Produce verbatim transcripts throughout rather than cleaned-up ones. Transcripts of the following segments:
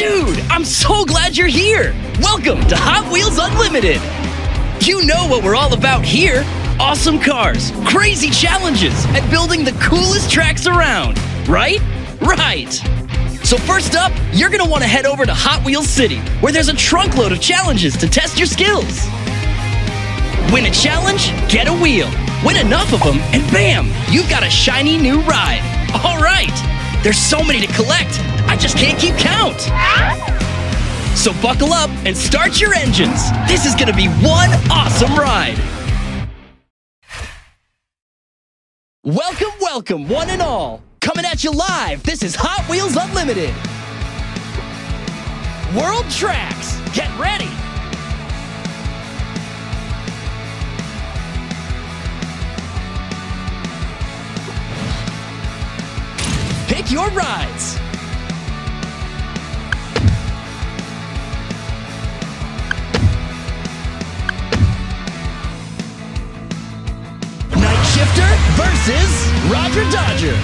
Dude, I'm so glad you're here! Welcome to Hot Wheels Unlimited! You know what we're all about here! Awesome cars, crazy challenges, and building the coolest tracks around! Right? Right! So first up, you're going to want to head over to Hot Wheels City, where there's a trunkload of challenges to test your skills! Win a challenge, get a wheel! Win enough of them, and bam! You've got a shiny new ride! Alright! There's so many to collect, I just can't keep count! So buckle up and start your engines! This is gonna be one awesome ride! Welcome, welcome, one and all! Coming at you live, this is Hot Wheels Unlimited! World Tracks, get ready! Pick your rides. Night Shifter versus Roger Dodger.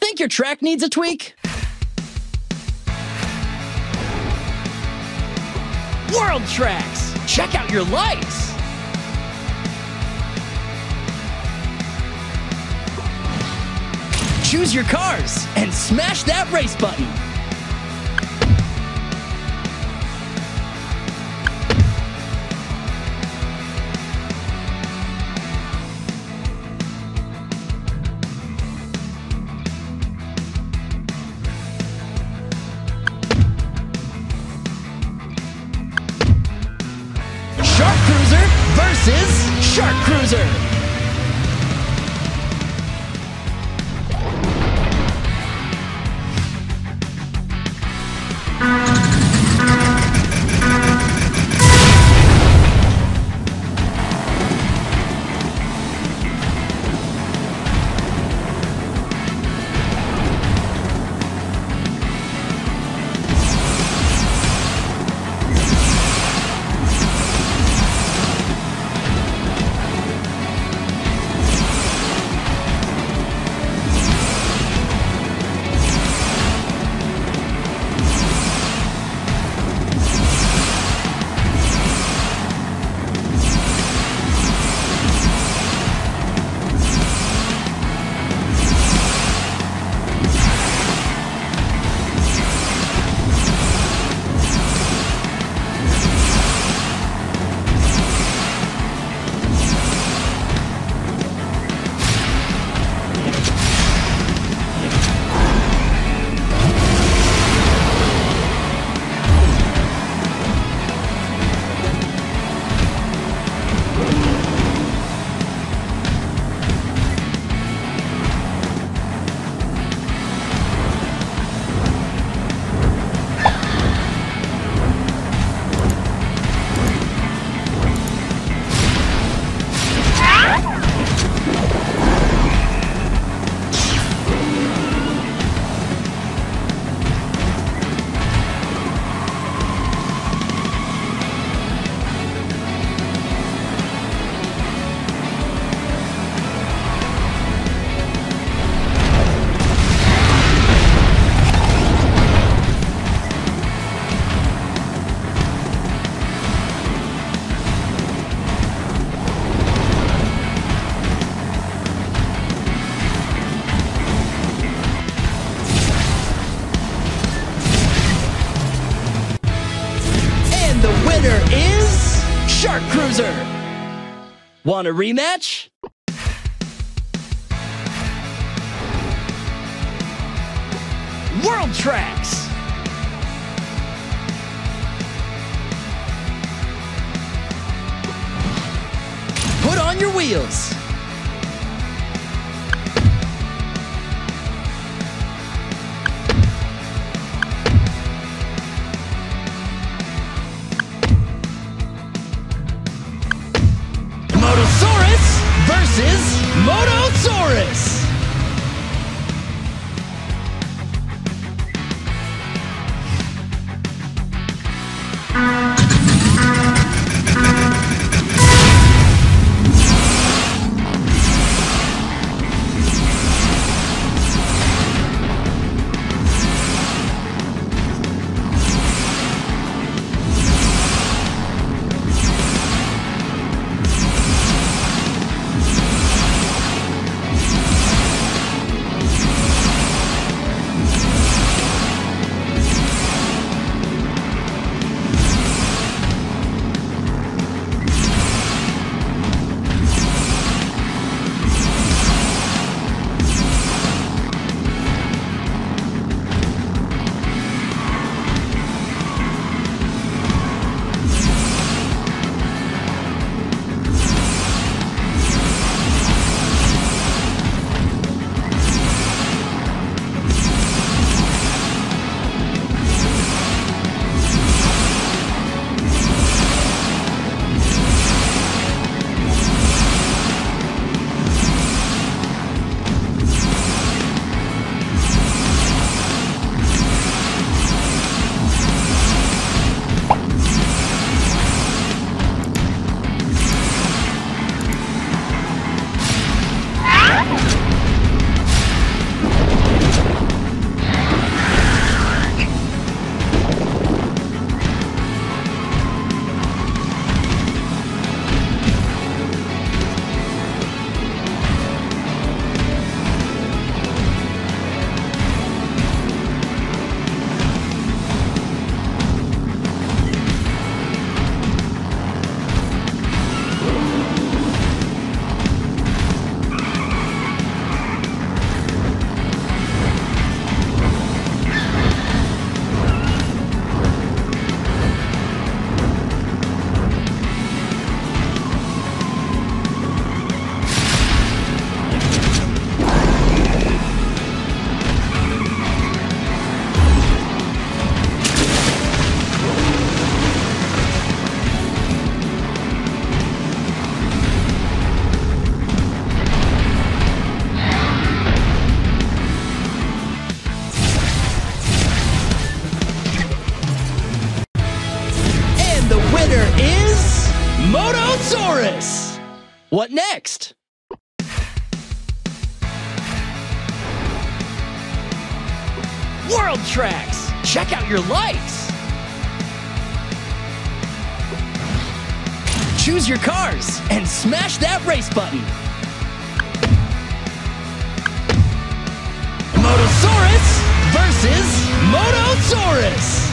Think your track needs a tweak? World Tracks! Check out your lights! Choose your cars and smash that race button! Shark Cruiser versus Shark Cruiser. is Shark Cruiser. Want a rematch? World Tracks. Put on your wheels. Motosaurus versus Motosaurus. Is Motosaurus. What next? World Tracks. Check out your lights. Choose your cars and smash that race button. Motosaurus versus Motosaurus.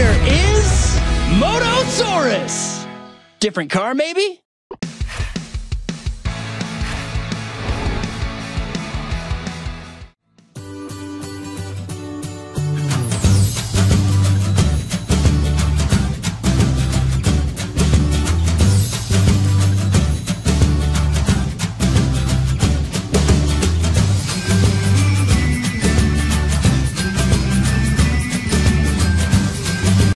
winner is Motosaurus. Different car, maybe?